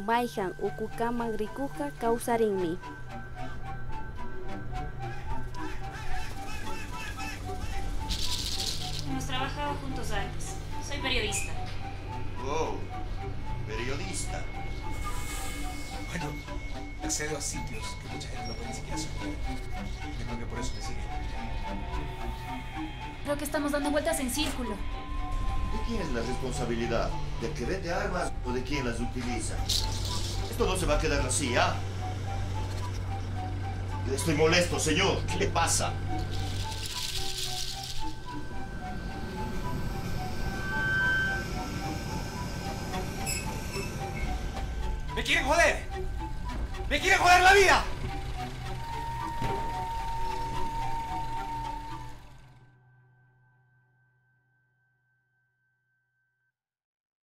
Maihan ukukaman rikuqa kawsarinmi. Hemos trabajado juntos antes. Soy periodista. Wow, periodista. Bueno, accedo a sitios que mucha gente no puede ni siquiera sostener. Yo creo que por eso me sigue. Creo que estamos dando vueltas en círculo. ¿De quién es la responsabilidad? ¿De que vende armas o de quién las utiliza? Esto no se va a quedar así, ¿ah? Estoy molesto, señor. ¿Qué le pasa? ¡Me quieren joder! ¡Me quieren joder la vida!